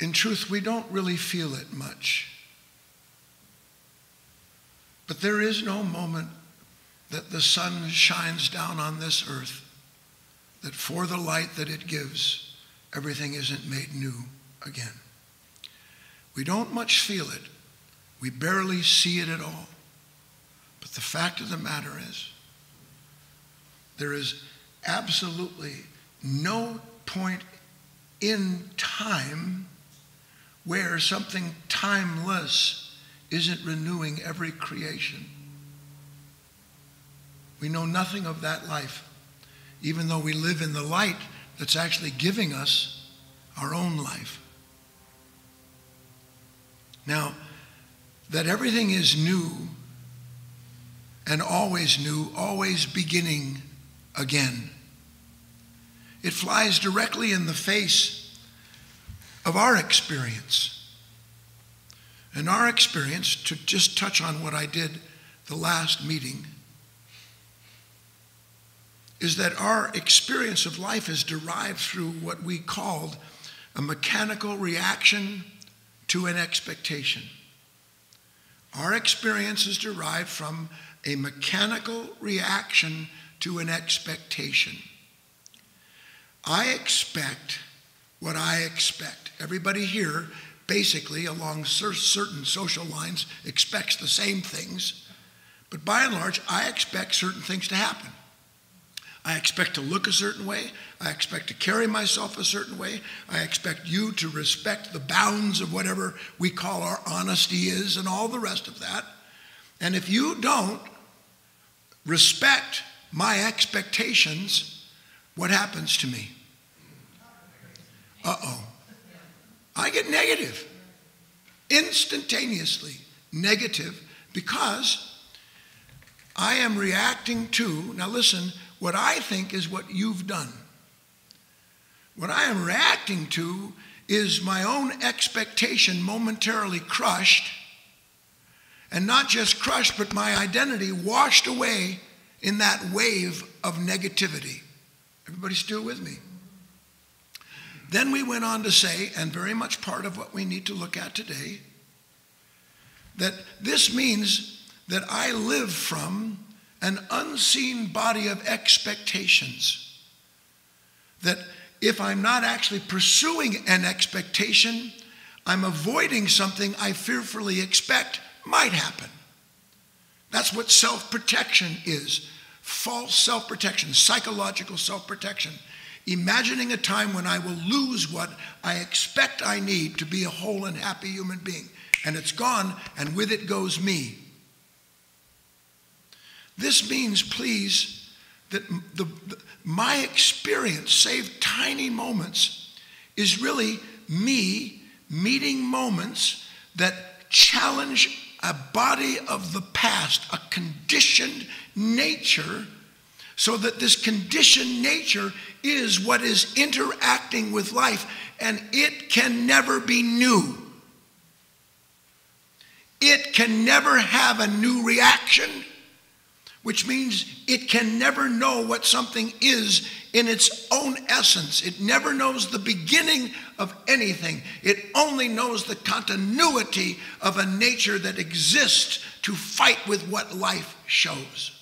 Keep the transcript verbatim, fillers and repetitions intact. in truth, we don't really feel it much. But there is no moment that the sun shines down on this earth that for the light that it gives, everything isn't made new again. We don't much feel it. We barely see it at all. But the fact of the matter is, there is absolutely no point in time where something timeless isn't renewing every creation. We know nothing of that life, even though we live in the light that's actually giving us our own life. Now, that everything is new and always new, always beginning again. It flies directly in the face of our experience. And our experience, to just touch on what I did the last meeting, is that our experience of life is derived through what we called a mechanical reaction to an expectation. Our experience is derived from a mechanical reaction to an expectation. I expect what I expect. Everybody here, basically, along certain social lines, expects the same things. But by and large, I expect certain things to happen. I expect to look a certain way. I expect to carry myself a certain way. I expect you to respect the bounds of whatever we call our honesty is and all the rest of that. And if you don't respect my expectations, what happens to me? Uh-oh. I get negative. Instantaneously negative, because I am reacting to, now listen, what I think is what you've done. What I am reacting to is my own expectation momentarily crushed, and not just crushed, but my identity washed away in that wave of negativity. Everybody still with me? Then we went on to say, and very much part of what we need to look at today, that this means that I live from an unseen body of expectations. That if I'm not actually pursuing an expectation, I'm avoiding something I fearfully expect might happen. That's what self-protection is. False self-protection, psychological self-protection. Imagining a time when I will lose what I expect I need to be a whole and happy human being. And it's gone, and with it goes me. This means, please, that the, the, my experience, save tiny moments, is really me meeting moments that challenge a body of the past, a conditioned nature, so that this conditioned nature is what is interacting with life, and it can never be new. It can never have a new reaction, which means it can never know what something is in its own essence. It never knows the beginning of anything. It only knows the continuity of a nature that exists to fight with what life shows.